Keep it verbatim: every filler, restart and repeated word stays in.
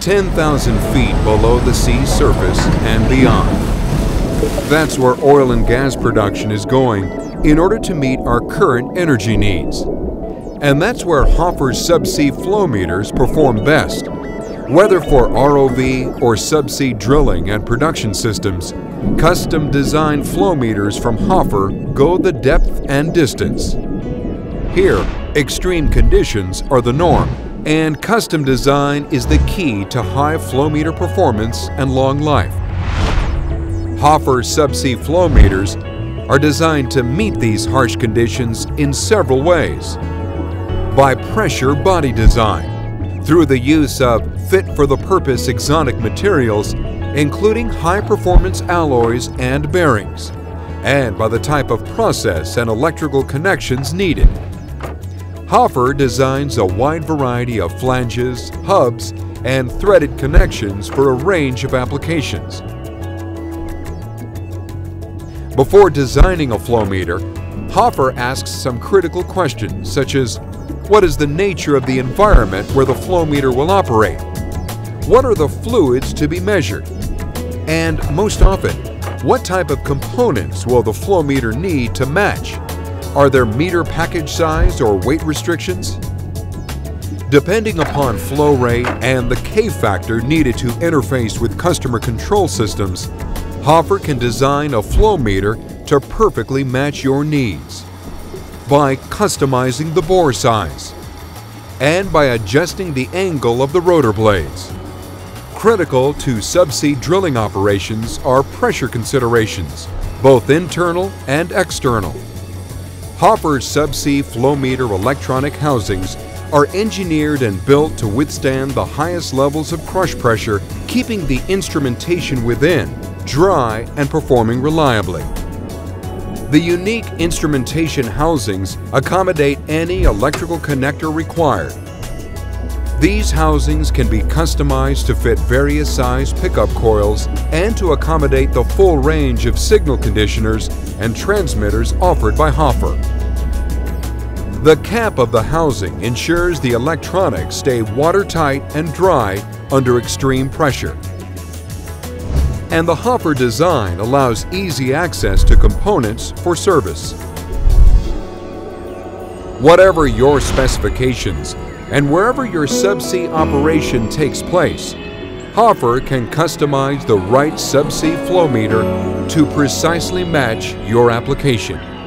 ten thousand feet below the sea surface and beyond. That's where oil and gas production is going in order to meet our current energy needs. And that's where Hoffer's subsea flow meters perform best. Whether for R O V or subsea drilling and production systems, custom-designed flow meters from Hoffer go the depth and distance. Here, extreme conditions are the norm, and custom design is the key to high flow meter performance and long life. Hoffer subsea flow meters are designed to meet these harsh conditions in several ways. By pressure body design, through the use of fit-for-the-purpose exotic materials, including high-performance alloys and bearings, and by the type of process and electrical connections needed. Hoffer designs a wide variety of flanges, hubs, and threaded connections for a range of applications. Before designing a flow meter, Hoffer asks some critical questions such as, what is the nature of the environment where the flow meter will operate? What are the fluids to be measured? And most often, what type of components will the flow meter need to match? Are there meter package size or weight restrictions? Depending upon flow rate and the K factor needed to interface with customer control systems, Hoffer can design a flow meter to perfectly match your needs by customizing the bore size and by adjusting the angle of the rotor blades. Critical to subsea drilling operations are pressure considerations, both internal and external. Hoffer's subsea flow meter electronic housings are engineered and built to withstand the highest levels of crush pressure, keeping the instrumentation within dry and performing reliably. The unique instrumentation housings accommodate any electrical connector required. These housings can be customized to fit various size pickup coils and to accommodate the full range of signal conditioners and transmitters offered by Hoffer. The cap of the housing ensures the electronics stay watertight and dry under extreme pressure. And the Hoffer design allows easy access to components for service. Whatever your specifications and wherever your subsea operation takes place, Hoffer can customize the right subsea flow meter to precisely match your application.